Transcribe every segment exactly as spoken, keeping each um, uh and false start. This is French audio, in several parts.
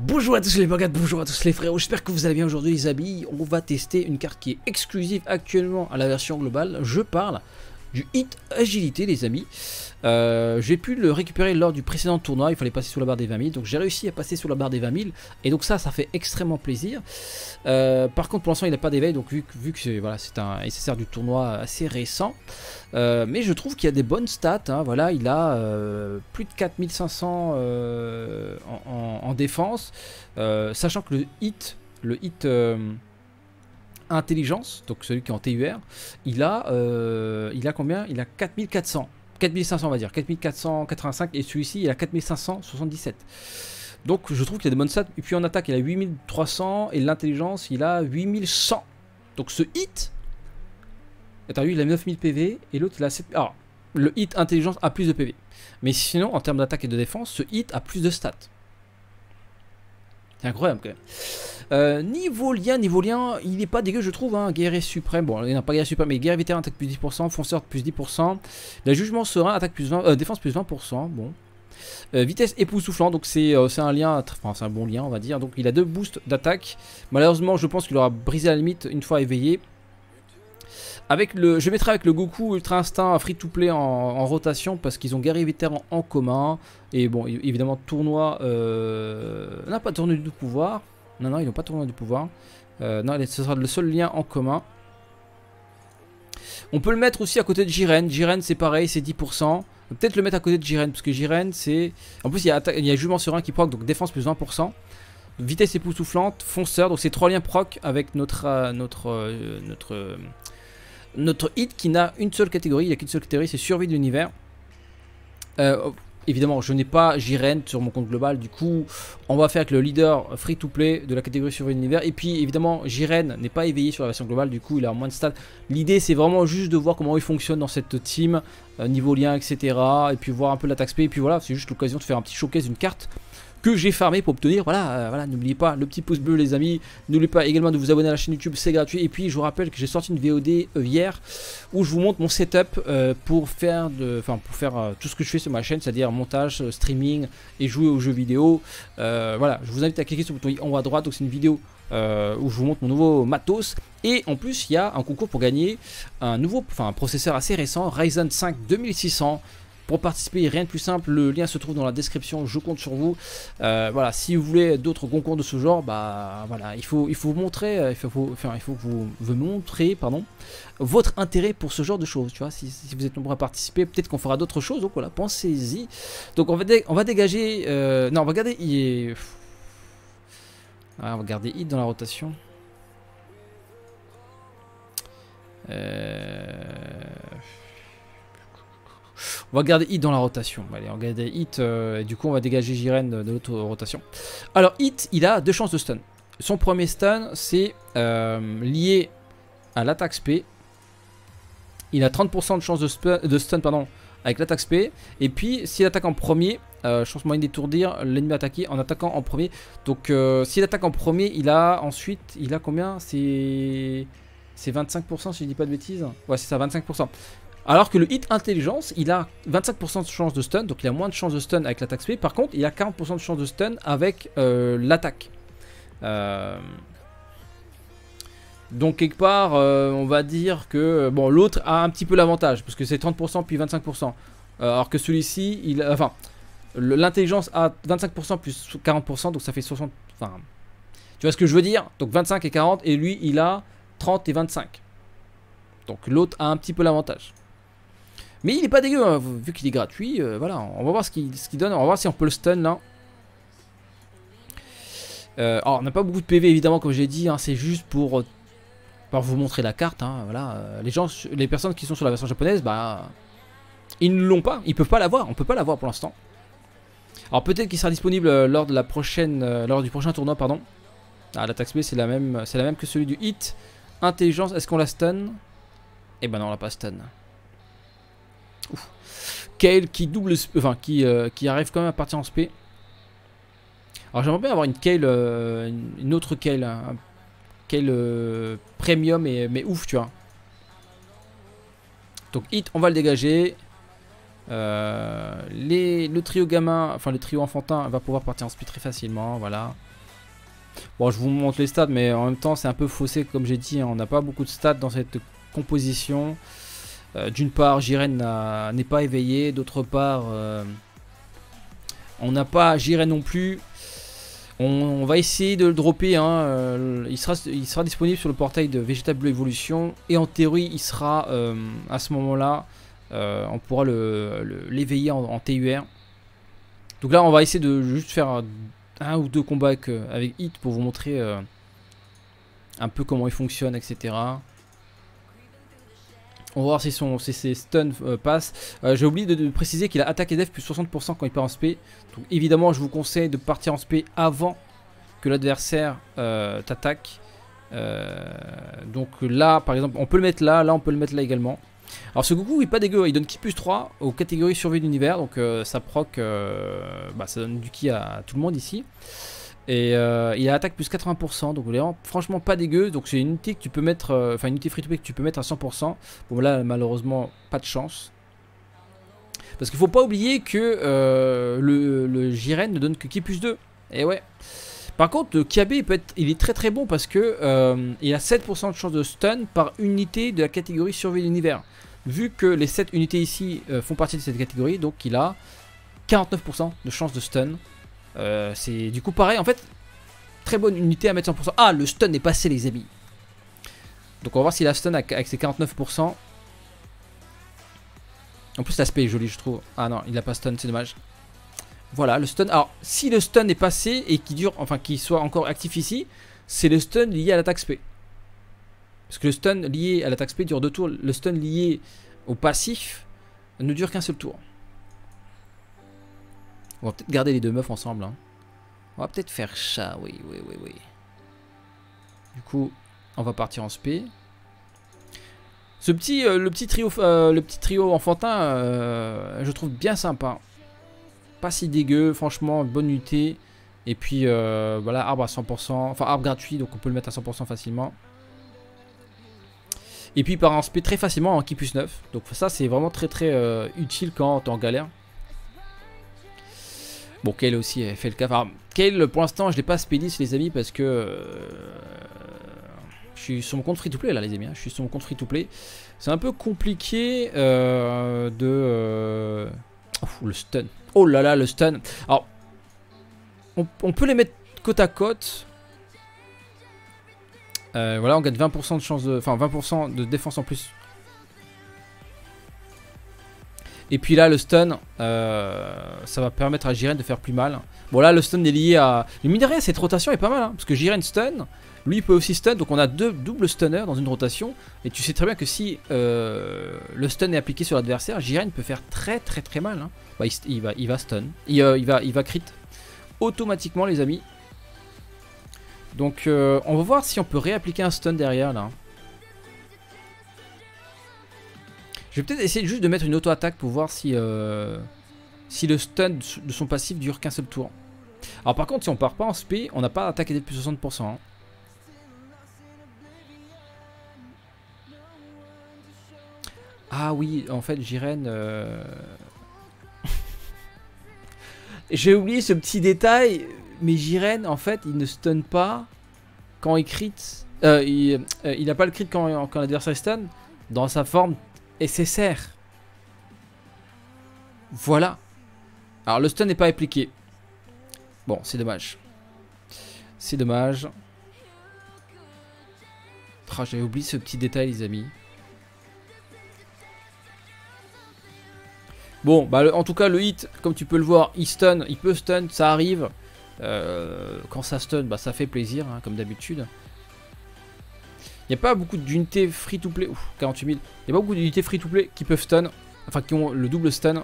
Bonjour à tous les potes, bonjour à tous les frérots, j'espère que vous allez bien aujourd'hui les amis. On va tester une carte qui est exclusive actuellement à la version globale. Je parle du H I T Agilité les amis. euh, J'ai pu le récupérer lors du précédent tournoi, il fallait passer sous la barre des vingt mille. Donc j'ai réussi à passer sous la barre des vingt mille. Et donc ça, ça fait extrêmement plaisir. euh, Par contre pour l'instant il n'a pas d'éveil. Donc vu, vu que c'est voilà, un S S R du tournoi assez récent. euh, Mais je trouve qu'il y a des bonnes stats hein, voilà. Il a euh, plus de quatre mille cinq cents euh, en, en, en défense. euh, Sachant que le H I T, le H I T euh, intelligence, donc celui qui est en T U R, il a, euh, il a combien? Il a quatre mille quatre cents, quatre mille cinq cents on va dire, quatre mille quatre cent quatre-vingt-cinq, et celui-ci il a quatre mille cinq cent soixante-dix-sept. Donc je trouve qu'il a des bonnes stats. Et puis en attaque il a huit mille trois cents et l'intelligence il a huit mille cent. Donc ce H I T, attends, lui il a neuf mille P V et l'autre il a sept... Alors le H I T intelligence a plus de P V, mais sinon en termes d'attaque et de défense ce H I T a plus de stats. C'est incroyable quand même. Euh, niveau lien, niveau lien, il n'est pas dégueu je trouve, hein. Guerrier suprême, bon il n'a pas guerrier suprême, mais guerrier vétéran attaque plus dix pour cent, fonceur plus dix pour cent, la jugement serein attaque plus vingt, euh, défense plus vingt pour cent, bon. Euh, vitesse époustouflant, donc c'est euh, un lien, enfin c'est un bon lien on va dire, donc il a deux boosts d'attaque, malheureusement je pense qu'il aura brisé la limite une fois éveillé. Avec le, je mettrai avec le Goku Ultra Instinct Free to Play en, en rotation parce qu'ils ont guerrier vétéran en commun. Et bon, évidemment, tournoi. Euh, on n'a pas tournoi du pouvoir. Non, non, ils n'ont pas tournoi du pouvoir. Euh, non, ce sera le seul lien en commun. On peut le mettre aussi à côté de Jiren. Jiren, c'est pareil, c'est dix pour cent. Peut-être le mettre à côté de Jiren parce que Jiren, c'est. En plus, il y a, il y a Jument Serein qui proc, donc défense plus vingt pour cent. Vitesse époustouflante, fonceur. Donc, c'est trois liens proc avec notre. Euh, notre. Euh, notre euh, Notre H I T qui n'a une seule catégorie, il n'y a qu'une seule catégorie, c'est survie de l'univers. Euh, évidemment, je n'ai pas Jiren sur mon compte global, du coup, on va faire avec le leader free to play de la catégorie survie de l'univers. Et puis, évidemment, Jiren n'est pas éveillé sur la version globale, du coup, il a moins de stats. L'idée, c'est vraiment juste de voir comment il fonctionne dans cette team, euh, niveau lien, et cetera. Et puis, voir un peu l'attaque spé. Et puis voilà, c'est juste l'occasion de faire un petit showcase d'une carte que j'ai farmé pour obtenir, voilà, euh, voilà, n'oubliez pas le petit pouce bleu les amis, n'oubliez pas également de vous abonner à la chaîne YouTube, c'est gratuit, et puis je vous rappelle que j'ai sorti une V O D hier, où je vous montre mon setup euh, pour faire, de, enfin pour faire euh, tout ce que je fais sur ma chaîne, c'est-à-dire montage, euh, streaming, et jouer aux jeux vidéo, euh, voilà, je vous invite à cliquer sur le bouton en haut à droite, donc c'est une vidéo euh, où je vous montre mon nouveau matos, et en plus il y a un concours pour gagner un nouveau, enfin un processeur assez récent, Ryzen cinq deux mille six cents, Pour participer, rien de plus simple, le lien se trouve dans la description, je compte sur vous. Euh, voilà, si vous voulez d'autres concours de ce genre, bah voilà, il faut, il faut vous montrer, il faut, enfin, il faut que vous, vous montrez, pardon, votre intérêt pour ce genre de choses. Tu vois, si, si vous êtes nombreux à participer, peut-être qu'on fera d'autres choses. Donc voilà, pensez-y. Donc on va, dé on va dégager, euh, non, on va garder, il est, ah, on va garder H I T dans la rotation. Euh... On va garder H I T dans la rotation. Allez, on va garder H I T euh, et du coup on va dégager Jiren de, de l'autre rotation. Alors H I T, il a deux chances de stun. Son premier stun, c'est euh, lié à l'attaque spé. Il a trente pour cent de chance de, sp de stun pardon, avec l'attaque spé. Et puis s'il attaque en premier, euh, chance moyenne d'étourdir l'ennemi attaqué en attaquant en premier. Donc euh, s'il attaque en premier, il a ensuite, il a combien? C'est vingt-cinq pour cent si je dis pas de bêtises. Ouais c'est ça, vingt-cinq pour cent. Alors que le H I T intelligence, il a vingt-cinq pour cent de chance de stun, donc il a moins de chance de stun avec l'attaque spé. Par contre, il a quarante pour cent de chance de stun avec euh, l'attaque. Euh... Donc quelque part, euh, on va dire que bon, l'autre a un petit peu l'avantage, parce que c'est trente pour cent puis vingt-cinq pour cent. Euh, alors que celui-ci, il, a... enfin, l'intelligence a vingt-cinq pour cent plus quarante pour cent, donc ça fait soixante. Enfin, tu vois ce que je veux dire? Donc vingt-cinq et quarante, et lui, il a trente et vingt-cinq. Donc l'autre a un petit peu l'avantage. Mais il est pas dégueu, hein, vu qu'il est gratuit, euh, voilà, on va voir ce qu'il ce qu'il donne, on va voir si on peut le stun là. Euh, alors on n'a pas beaucoup de P V évidemment comme j'ai dit, hein, c'est juste pour, euh, pour vous montrer la carte, hein, voilà. Euh, les gens, les personnes qui sont sur la version japonaise, bah, ils ne l'ont pas, ils peuvent pas l'avoir, on peut pas l'avoir pour l'instant. Alors peut-être qu'il sera disponible lors de la prochaine, euh, lors du prochain tournoi, pardon. Ah, l'attaque spé c'est la même, c'est la même que celui du H I T. Intelligence, est-ce qu'on la stun? Eh ben non, on l'a pas stun. Ouf. Kale qui double, enfin qui, euh, qui arrive quand même à partir en spé. Alors j'aimerais bien avoir une Kale, euh, une autre Kale, hein, Kale euh, premium et, mais ouf tu vois. Donc H I T on va le dégager. Euh, les, le trio gamin, enfin le trio enfantin va pouvoir partir en speed très facilement, voilà. Bon, je vous montre les stats, mais en même temps c'est un peu faussé comme j'ai dit, hein, on n'a pas beaucoup de stats dans cette composition. Euh, D'une part Jiren n'est pas éveillé, d'autre part euh, on n'a pas Jiren non plus. On, on va essayer de le dropper, hein, euh, il, sera, il sera disponible sur le portail de Végétable Evolution et en théorie il sera euh, à ce moment là. Euh, on pourra l'éveiller en, en T U R. Donc là on va essayer de juste faire un ou deux combats avec, euh, avec H I T pour vous montrer euh, un peu comment il fonctionne, etc. On va voir si son si ses stuns euh, passent. euh, J'ai oublié de, de préciser qu'il a attaque et def plus soixante pour cent quand il part en spé. Donc évidemment je vous conseille de partir en spé avant que l'adversaire euh, t'attaque. euh, Donc là par exemple on peut le mettre là, là on peut le mettre là également. Alors ce Goku est pas dégueu, il donne ki plus trois aux catégories survie de l'univers, donc euh, ça proc, euh, bah, ça donne du ki à tout le monde ici. Et euh, il a attaque plus quatre-vingts pour cent, donc vraiment, franchement pas dégueu. Donc c'est une unité que tu peux mettre, enfin euh, une unité free to play que tu peux mettre à cent pour cent. Bon là malheureusement pas de chance. Parce qu'il faut pas oublier que euh, le, le Jiren ne donne que ki plus deux. Et ouais. Par contre, Kyabe, il, peut être, il est très très bon parce que euh, il a sept pour cent de chance de stun par unité de la catégorie survie de l'univers. Vu que les sept unités ici euh, font partie de cette catégorie, donc il a quarante-neuf pour cent de chance de stun. Euh, C'est du coup pareil, en fait, très bonne unité à mettre cent pour cent. Ah, le stun est passé les amis. Donc on va voir s'il a stun avec ses quarante-neuf pour cent. En plus l'aspect est joli je trouve. Ah non, il n'a pas stun, c'est dommage. Voilà le stun. Alors si le stun est passé et qu'il dure, enfin qu'il soit encore actif ici, c'est le stun lié à l'attaque spé. Parce que le stun lié à l'attaque spé dure deux tours. Le stun lié au passif ne dure qu'un seul tour. On va peut-être garder les deux meufs ensemble, hein. On va peut-être faire chat. Oui oui oui oui. Du coup on va partir en spé. Ce petit, euh, le, petit trio, euh, le petit trio enfantin euh, je trouve bien sympa. Pas si dégueu, franchement, bonne unité. Et puis euh, voilà, arbre à cent pour cent, enfin arbre gratuit, donc on peut le mettre à cent pour cent facilement. Et puis il part en spé très facilement en ki plus neuf. Donc ça c'est vraiment très très euh, utile quand t'es en galère. Bon, Kale aussi elle fait le cas. Enfin, Kale pour l'instant je l'ai pas spé dix les amis parce que euh, je suis sur mon compte free to play là les amis, hein. Je suis sur mon compte free to play. C'est un peu compliqué euh, de... Euh... Ouf, le stun. Oh là là, le stun. Alors, on, on peut les mettre côte à côte. Euh, voilà, on gagne vingt pour cent de chance de... Enfin, vingt pour cent de défense en plus. Et puis là, le stun, euh, ça va permettre à Jiren de faire plus mal. Bon, là, le stun est lié à... Mais mine de rien, cette rotation est pas mal, hein, parce que Jiren stun, lui, il peut aussi stun. Donc, on a deux doubles stunners dans une rotation. Et tu sais très bien que si euh, le stun est appliqué sur l'adversaire, Jiren peut faire très, très, très mal, hein. Bah, il, il, va, il va stun. Il, euh, il, va, il va crit automatiquement, les amis. Donc, euh, on va voir si on peut réappliquer un stun derrière, là. Je vais peut-être essayer juste de mettre une auto-attaque pour voir si, euh, si le stun de son passif dure qu'un seul tour. Alors par contre si on part pas en spé, on n'a pas attaque et def plus soixante pour cent. Hein. Ah oui, en fait Jiren... Euh... J'ai oublié ce petit détail, mais Jiren en fait il ne stun pas quand il crit. Euh, il n'a euh, pas le crit quand, quand l'adversaire stun dans sa forme S S R. Voilà. Alors le stun n'est pas appliqué. Bon, c'est dommage. C'est dommage. Oh, j'avais oublié ce petit détail, les amis. Bon, bah le, en tout cas, le hit, comme tu peux le voir, il stun, il peut stun, ça arrive. Euh, quand ça stun, bah ça fait plaisir, hein, comme d'habitude. Il n'y a pas beaucoup d'unités free to play. Ouf, quarante-huit mille. Il n'y a pas beaucoup d'unités free to play qui peuvent stun. Enfin, qui ont le double stun.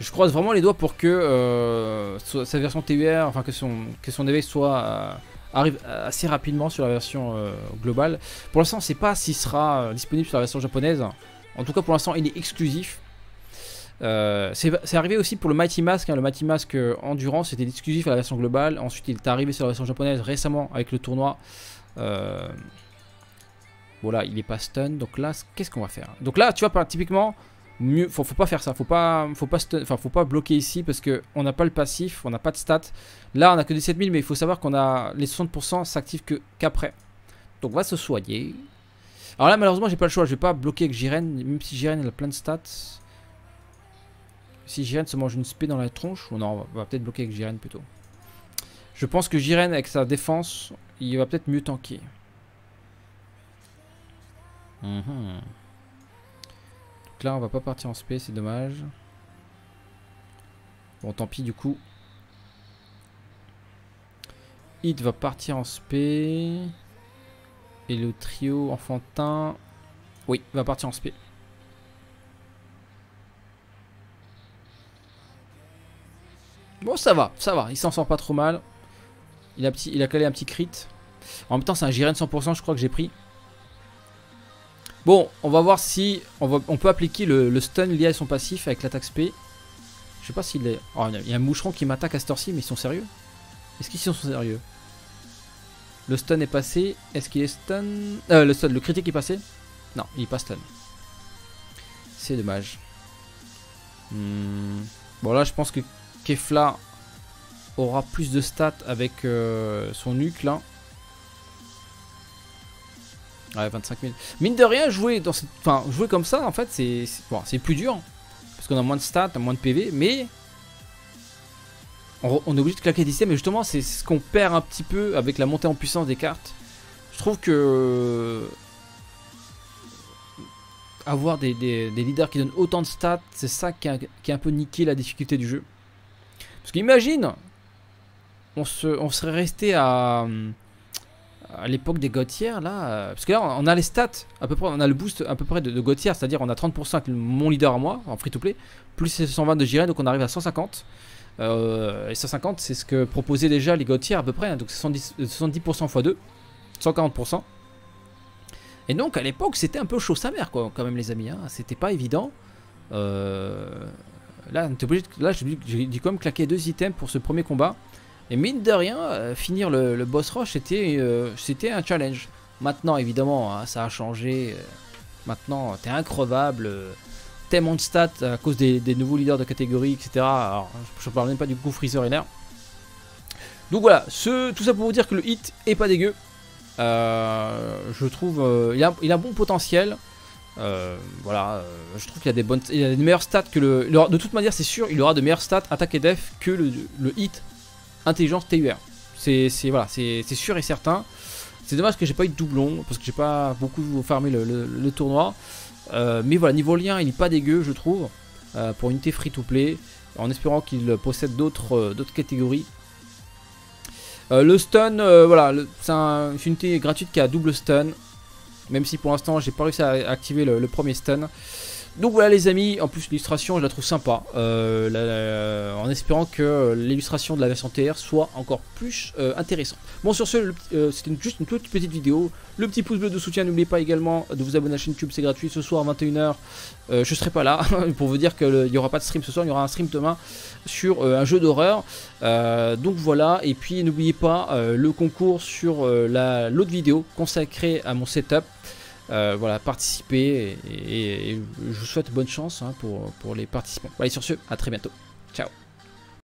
Je croise vraiment les doigts pour que euh, sa version T U R, enfin que son, que son éveil soit, euh, arrive assez rapidement sur la version euh, globale. Pour l'instant, on ne sait pas s'il sera disponible sur la version japonaise. En tout cas, pour l'instant, il est exclusif. Euh, c'est arrivé aussi pour le Mighty Mask, hein. Le Mighty Mask euh, Endurance était exclusif à la version globale. Ensuite, il est arrivé sur la version japonaise récemment avec le tournoi. Euh... Voilà, il est pas stun. Donc là, qu'est-ce qu'on va faire? Donc là, tu vois, typiquement, mieux, faut, faut pas faire ça, faut pas, faut pas, enfin, faut pas bloquer ici parce que on n'a pas le passif, on n'a pas de stats. Là on a que des sept mille, mais il faut savoir qu'on a les soixante pour cent s'activent qu'après. Donc on va se soigner. Alors là malheureusement j'ai pas le choix, je vais pas bloquer avec Jiren, même si Jiren elle a plein de stats. Si Jiren se mange une spé dans la tronche, ou non, on va, va peut-être bloquer avec Jiren plutôt. Je pense que Jiren avec sa défense, il va peut-être mieux tanker. Mmh. Donc là on va pas partir en spé, c'est dommage. Bon tant pis du coup. Hit va partir en spé. Et le trio enfantin, oui, va partir en spé. Bon ça va, ça va, il s'en sort pas trop mal. Il a, petit, il a calé un petit crit. En même temps c'est un Jiren cent pour cent je crois que j'ai pris. Bon on va voir si on, va, on peut appliquer le, le stun lié à son passif avec l'attaque spé. Je sais pas s'il est... Oh, il y a un moucheron qui m'attaque à cette heure-ci, mais ils sont sérieux? Est-ce qu'ils sont sérieux? Le stun est passé. Est-ce qu'il est stun? Euh, le stun, le critique est passé? Non, il n'est pas stun. C'est dommage. Hmm. Bon là je pense que Kefla aura plus de stats avec euh, son nuque là. Ouais, vingt-cinq mille. Mine de rien, jouer dans cette... enfin, jouer comme ça en fait, c'est bon, c'est plus dur. Parce qu'on a moins de stats, moins de P V, mais... on est obligé de claquer des systèmes, mais justement c'est ce qu'on perd un petit peu avec la montée en puissance des cartes. Je trouve que avoir des, des, des leaders qui donnent autant de stats, c'est ça qui a, qui a un peu niqué la difficulté du jeu. Parce qu'imagine, on, se, on serait resté à, à l'époque des Gauthier là. Parce que là on a les stats, à peu près, on a le boost à peu près de, de Gauthier, c'est-à-dire on a trente pour cent avec mon leader à moi, en free to play, plus cent vingt de Jiren, donc on arrive à cent cinquante. Euh, et cent cinquante c'est ce que proposaient déjà les Gauthier à peu près hein, donc soixante-dix pour cent fois deux, cent quarante pour cent. Et donc à l'époque c'était un peu chaud sa mère quoi, quand même les amis hein. C'était pas évident euh... Là t'es obligé de... là j'ai dû quand même claquer deux items pour ce premier combat. Et mine de rien euh, finir le, le boss rush c'était euh, un challenge. Maintenant évidemment hein, ça a changé. Maintenant t'es increvable euh... tellement de stats à cause des, des nouveaux leaders de catégorie, et cetera. Alors, je ne parle même pas du coup Freezer et l'air. Donc voilà, ce, tout ça pour vous dire que le hit est pas dégueu. Euh, je trouve, euh, il, a, il a un bon potentiel. Euh, voilà, euh, je trouve qu'il a des bonnes, il a des meilleures stats que le. Il aura, de toute manière, c'est sûr, il aura de meilleures stats attaque et def que le, le hit intelligence T U R. C'est voilà, c'est sûr et certain. C'est dommage que j'ai pas eu de doublon parce que j'ai pas beaucoup farmé le, le, le tournoi. Euh, mais voilà, niveau lien il est pas dégueu je trouve euh, pour unité free to play, en espérant qu'il possède d'autres euh, d'autres catégories. Euh, le stun, euh, voilà, c'est un, une unité gratuite qui a double stun, même si pour l'instant j'ai pas réussi à activer le, le premier stun. Donc voilà les amis, en plus l'illustration je la trouve sympa, euh, la, la, en espérant que l'illustration de la version T R soit encore plus euh, intéressante. Bon sur ce, euh, c'était juste une toute petite vidéo, le petit pouce bleu de soutien, n'oubliez pas également de vous abonner à la chaîne YouTube, c'est gratuit. Ce soir à vingt et une heures, euh, je serai pas là pour vous dire qu'il n'y aura pas de stream ce soir, il y aura un stream demain sur euh, un jeu d'horreur. Euh, donc voilà, et puis n'oubliez pas euh, le concours sur euh, la, l'autre vidéo consacrée à mon setup. Euh, voilà, participez et, et, et je vous souhaite bonne chance hein, pour, pour les participants. Allez sur ce, à très bientôt. Ciao.